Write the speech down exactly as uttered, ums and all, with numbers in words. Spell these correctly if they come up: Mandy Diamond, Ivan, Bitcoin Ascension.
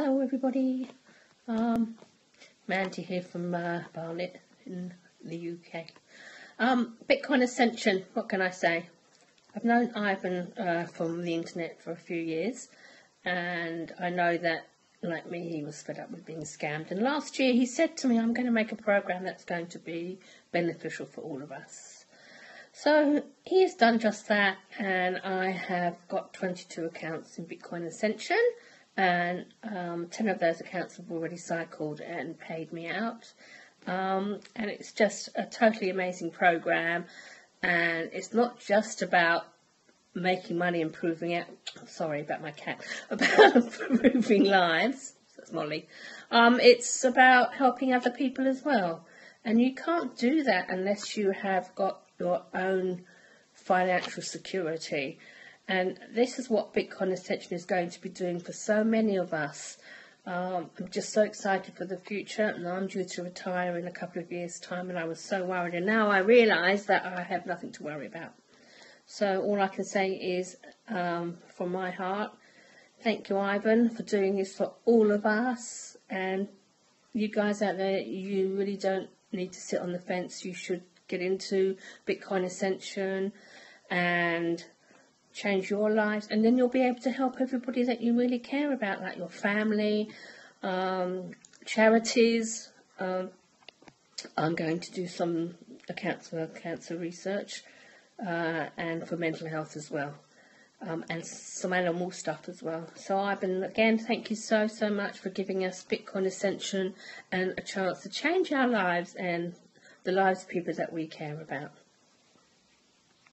Hello everybody, um, Mandy here from uh, Barnet in the U K. Um, Bitcoin Ascension, what can I say? I've known Ivan uh, from the internet for a few years, and I know that, like me, he was fed up with being scammed. And last year he said to me, I'm going to make a program that's going to be beneficial for all of us. So he has done just that, and I have got twenty-two accounts in Bitcoin Ascension, and um, ten of those accounts have already cycled and paid me out, um, and it's just a totally amazing program. And it's not just about making money, improving out, sorry about my cat, about improving lives, that's Molly, um, it's about helping other people as well, and you can't do that unless you have got your own financial security. And this is what Bitcoin Ascension is going to be doing for so many of us. Um, I'm just so excited for the future, and I'm due to retire in a couple of years' time, and I was so worried, and now I realise that I have nothing to worry about. So all I can say is, um, from my heart, thank you, Ivan, for doing this for all of us. And you guys out there, you really don't need to sit on the fence. You should get into Bitcoin Ascension and change your lives, and then you'll be able to help everybody that you really care about, like your family, um, charities. Um, I'm going to do some accounts for cancer research uh, and for mental health as well, um, and some animal stuff as well. So Ivan, again, thank you so, so much for giving us Bitcoin Ascension and a chance to change our lives and the lives of people that we care about.